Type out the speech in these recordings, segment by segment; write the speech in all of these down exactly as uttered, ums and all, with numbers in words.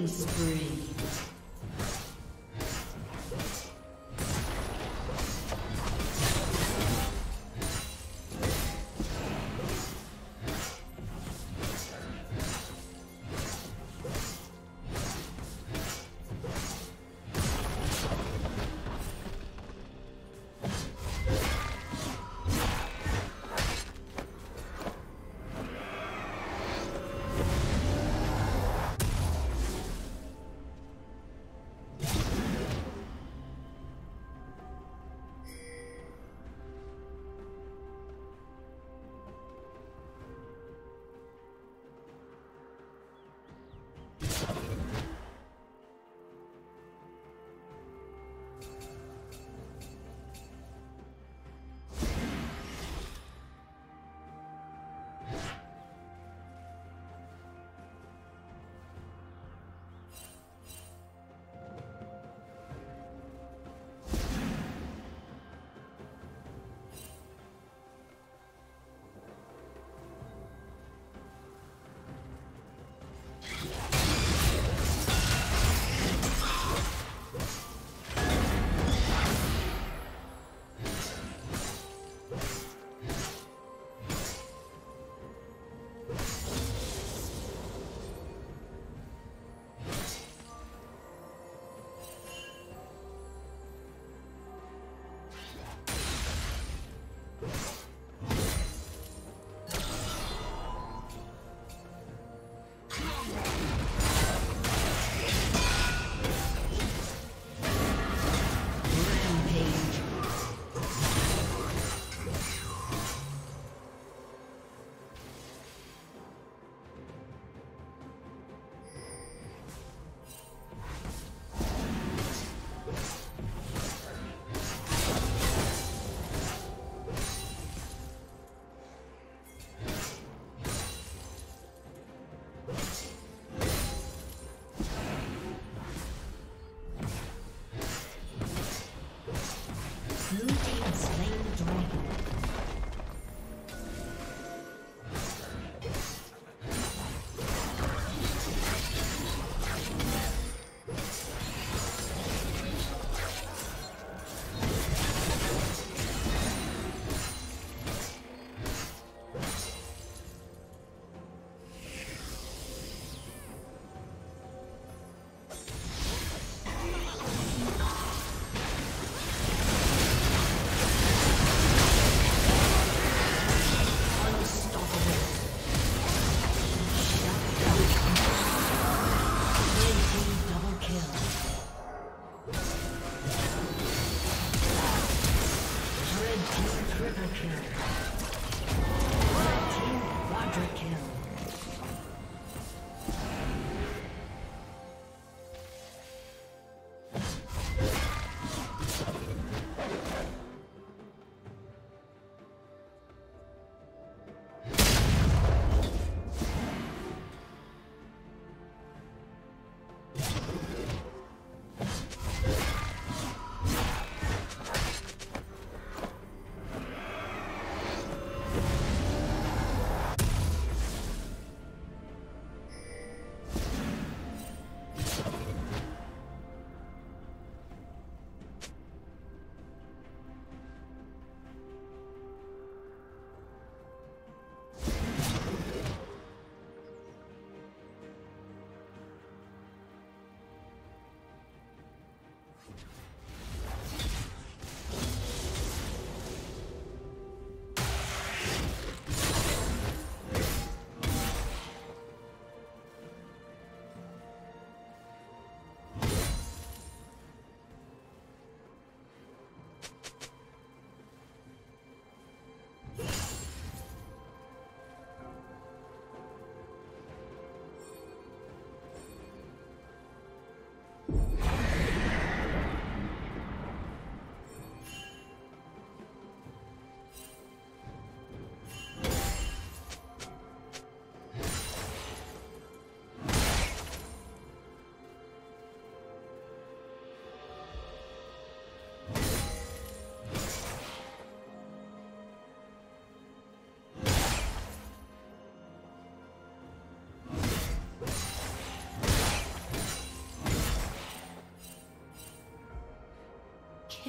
Killing spree.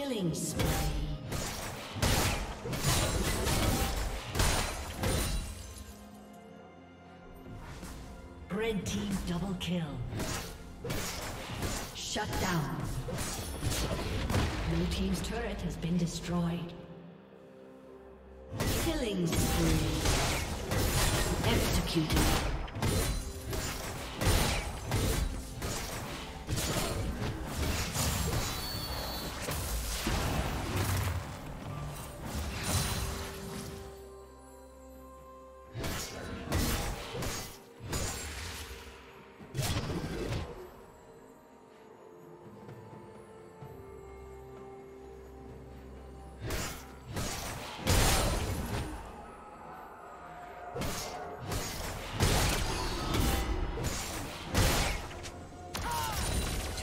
Killing spree. Red team double kill. Shut down. Blue team's turret has been destroyed. Killing spree. Executed.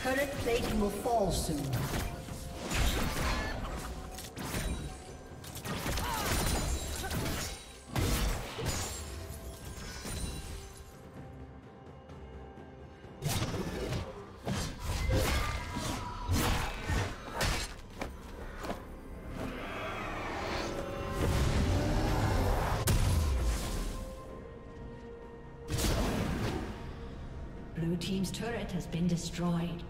Turret plating will fall soon. Blue team's turret has been destroyed.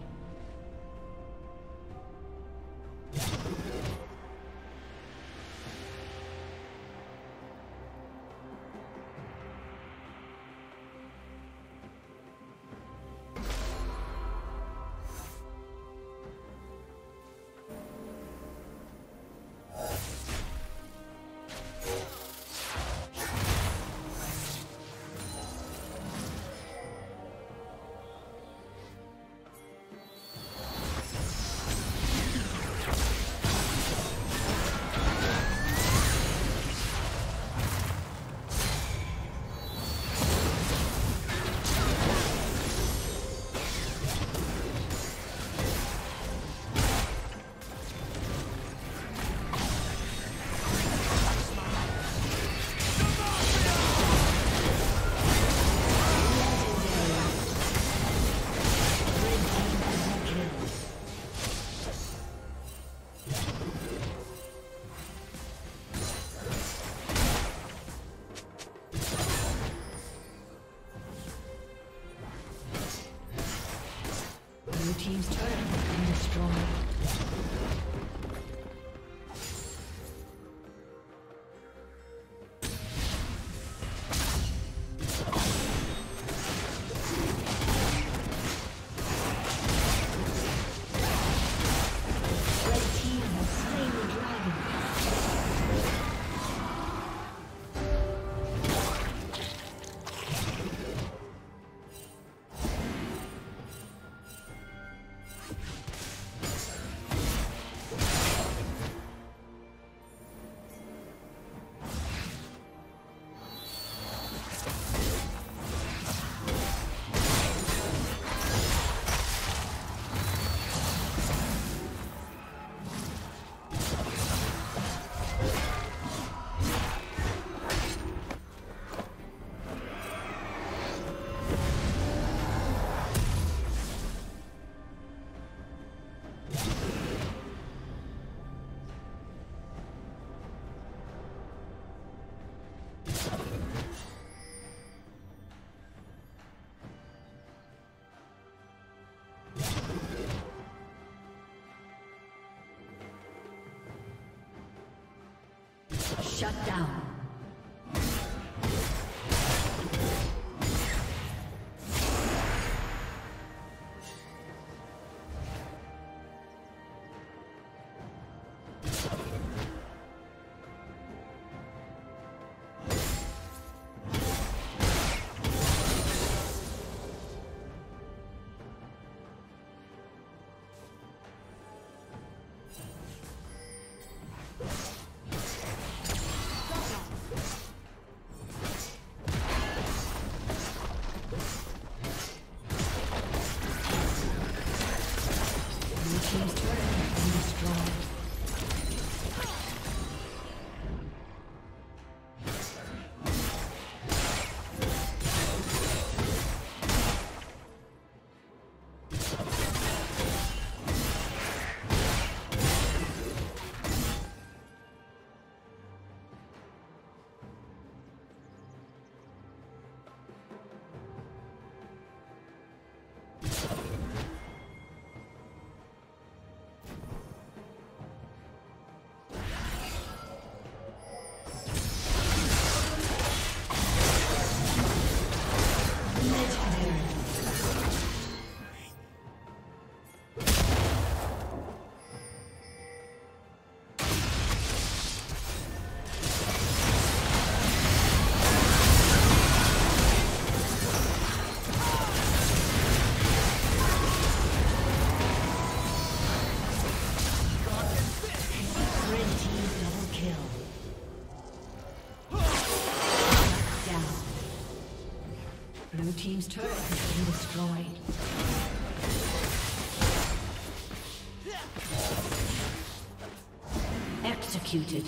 Team's turret has been destroyed. Red team has slain the dragon. Shut down. Blue team's turret has been destroyed. Executed.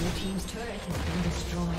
Blue team's turret has been destroyed.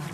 down.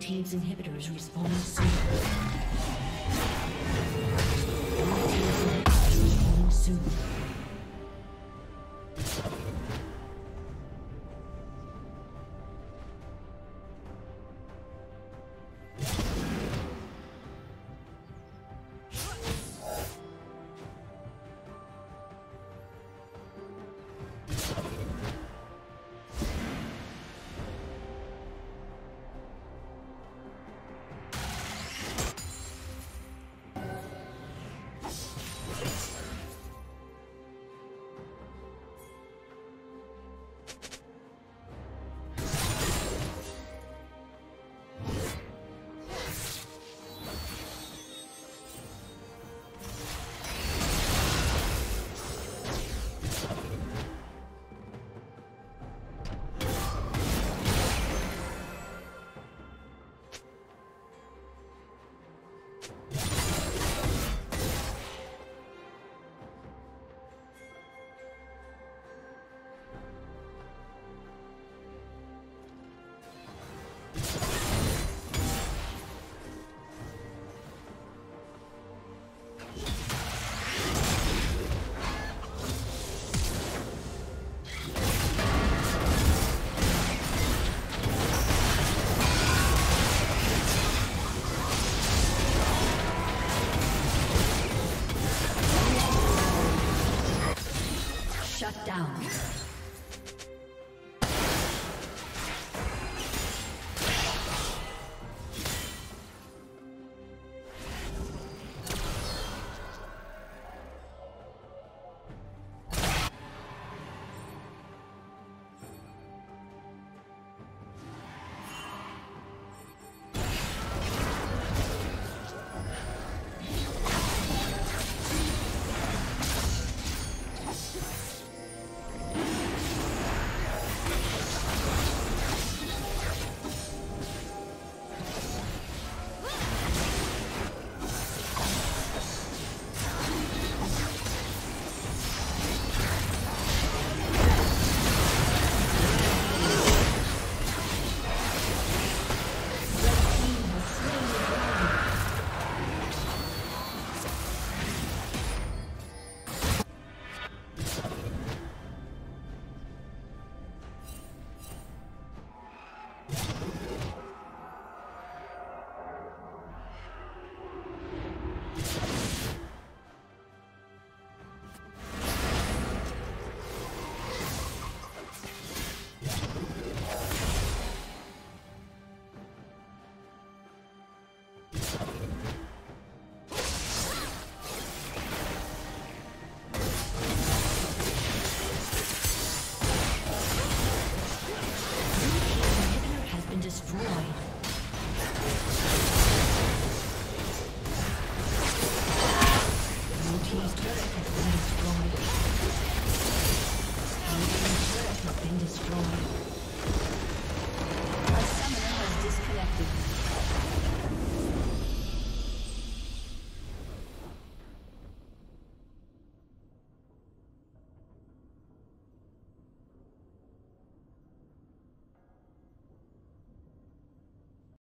Team's inhibitors respond soon. Blue team's inhibitors respond soon. Down.